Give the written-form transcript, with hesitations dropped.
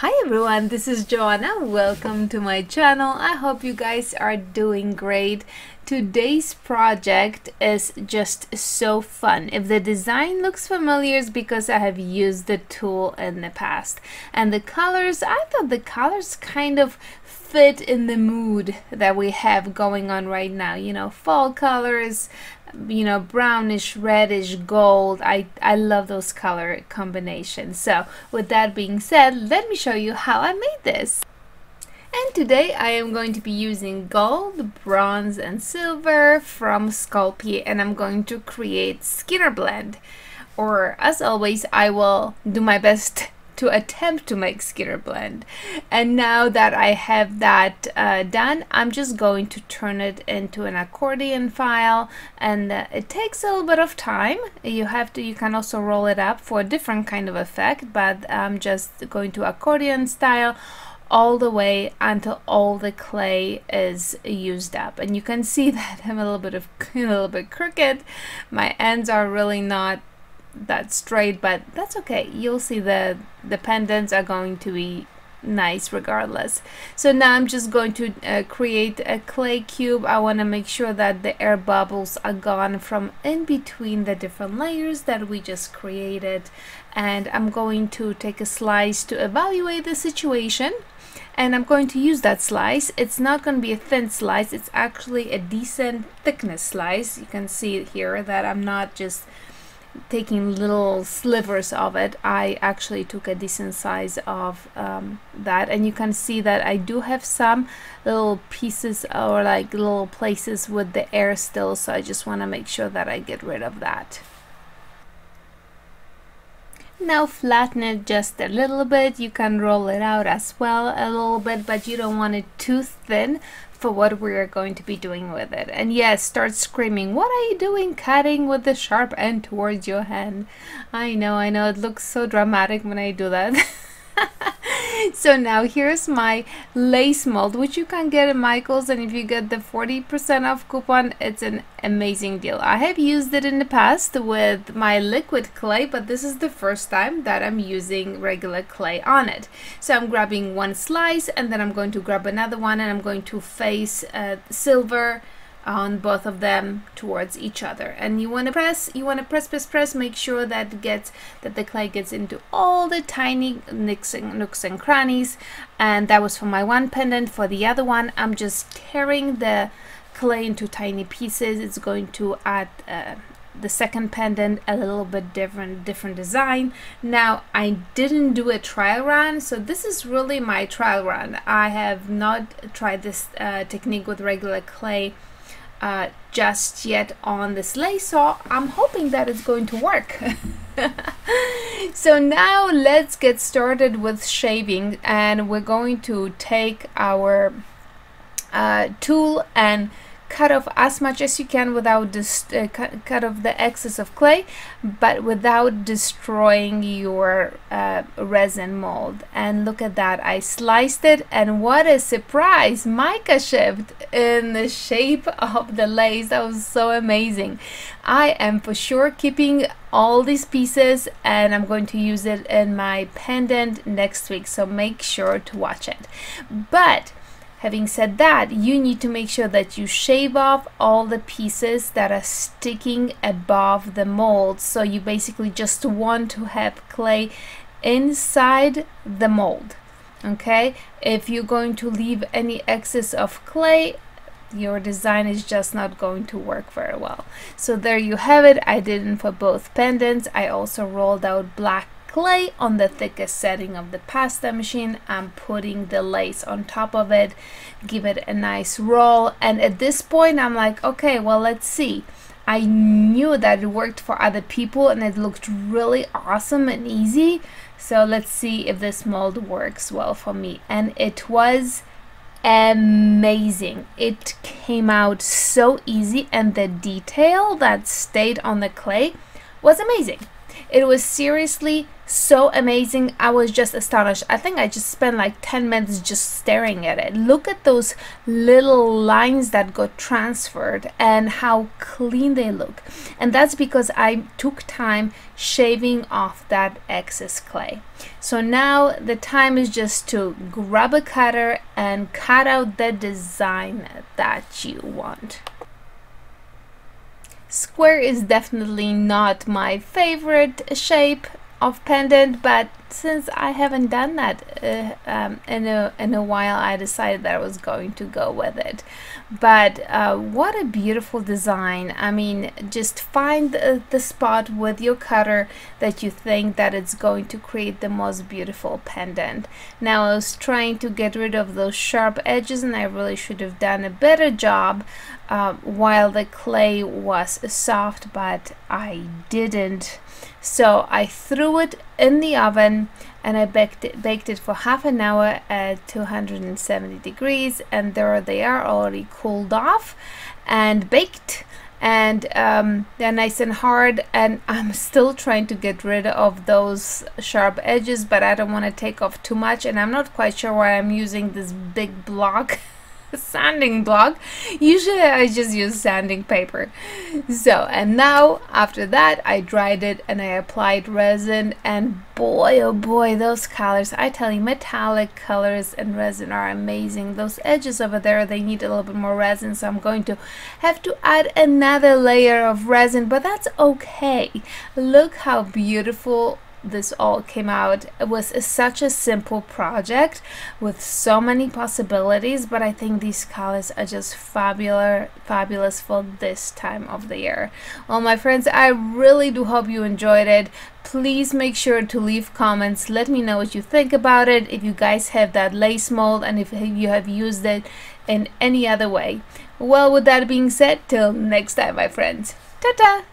Hi everyone, this is Joanna. Welcome to my channel. I hope you guys are doing great. Today's project is just so fun. If the design looks familiar, it's because I have used the tool in the past. And the colors, I thought the colors kind of fit in the mood that we have going on right now. You know, fall colors, you know, brownish, reddish, gold. I love those color combinations. So with that being said, let me show you how I made this. And today I am going to be using gold, bronze, and silver from Sculpey, and I'm going to create Skinner blend. Or as always, I will do my best to attempt to make Skinner blend. And now that I have that done, I'm just going to turn it into an accordion file, and it takes a little bit of time. You can also roll it up for a different kind of effect, but I'm just going to accordion style all the way until all the clay is used up. And you can see that I'm a little bit crooked. My ends are really not that straight, but that's okay. You'll see the pendants are going to be nice regardless. So now I'm just going to create a clay cube. I want to make sure that the air bubbles are gone from in between the different layers that we just created. And I'm going to take a slice to evaluate the situation. And I'm going to use that slice. It's not going to be a thin slice. It's actually a decent thickness slice. You can see here that I'm not just taking little slivers of it. I actually took a decent size of that, and you can see that I do have some little pieces or like little places with the air still, so I just want to make sure that I get rid of that. Now flatten it just a little bit. You can roll it out as well a little bit, but you don't want it too thin for what we are going to be doing with it. And yes, start screaming, what are you doing cutting with the sharp end towards your hand? I know, it looks so dramatic when I do that. So now here's my lace mold, which you can get at Michael's, and if you get the 40% off coupon, it's an amazing deal. I have used it in the past with my liquid clay, but this is the first time that I'm using regular clay on it. So I'm grabbing one slice, and then I'm going to grab another one, and I'm going to face silver on both of them towards each other. And you want to press, make sure that the clay gets into all the tiny nooks and crannies. And that was for my one pendant. For the other one, I'm just tearing the clay into tiny pieces. It's going to add the second pendant a little bit different design. Now I didn't do a trial run, so this is really my trial run. I have not tried this technique with regular clay just yet on this lace, so I'm hoping that it's going to work. So now let's get started with shaving, and we're going to take our tool and cut off as much as you can without cut off the excess of clay, but without destroying your resin mold. And look at that, I sliced it, and what a surprise, mica shift in the shape of the lace. That was so amazing. I am for sure keeping all these pieces, and I'm going to use it in my pendant next week, so make sure to watch it. But having said that, you need to make sure that you shave off all the pieces that are sticking above the mold. So you basically just want to have clay inside the mold, okay? If you're going to leave any excess of clay, your design is just not going to work very well. So there you have it. I did it for both pendants. I also rolled out black clay on the thickest setting of the pasta machine. I'm putting the lace on top of it, give it a nice roll, and at this point I'm like, okay, well, let's see. I knew that it worked for other people and it looked really awesome and easy, so let's see if this mold works well for me. And it was amazing. It came out so easy, and the detail that stayed on the clay was amazing. It was seriously so amazing. I was just astonished. I think I just spent like 10 minutes just staring at it. Look at those little lines that got transferred and how clean they look. And that's because I took time shaving off that excess clay. So now the time is just to grab a cutter and cut out the design that you want. Square is definitely not my favorite shape of pendant, but since I haven't done that in a while, I decided that I was going to go with it. But what a beautiful design. I mean, just find the spot with your cutter that you think that it's going to create the most beautiful pendant. Now I was trying to get rid of those sharp edges, and I really should have done a better job while the clay was soft, but I didn't. So I threw it in the oven and I baked it for half an hour at 270 degrees, and there they are, already cooled off and baked, and they're nice and hard. And I'm still trying to get rid of those sharp edges, but I don't want to take off too much, and I'm not quite sure why I'm using this big block sanding block. Usually I just use sanding paper. So, and now after that I dried it and I applied resin, and boy oh boy, those colors, I tell you, metallic colors and resin are amazing. Those edges over there, they need a little bit more resin, so I'm going to have to add another layer of resin, but that's okay. Look how beautiful this all came out. It was such a simple project with so many possibilities, but I think these colors are just fabulous for this time of the year. Well, my friends, I really do hope you enjoyed it. Please make sure to leave comments. Let me know what you think about it, if you guys have that lace mold and if you have used it in any other way. Well, with that being said, till next time, my friends, ta-ta.